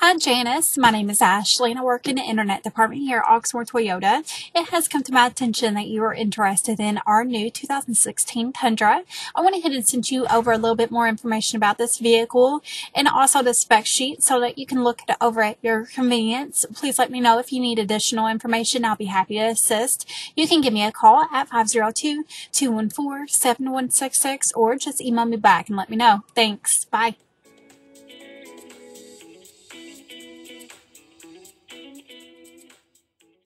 Hi Janice, my name is Ashley and I work in the internet department here at Oxmoor Toyota. It has come to my attention that you are interested in our new 2016 Tundra. I went ahead and sent you over a little bit more information about this vehicle and also the spec sheet so that you can look it over at your convenience. Please let me know if you need additional information. I'll be happy to assist. You can give me a call at 502-214-7166 or just email me back and let me know. Thanks. Bye.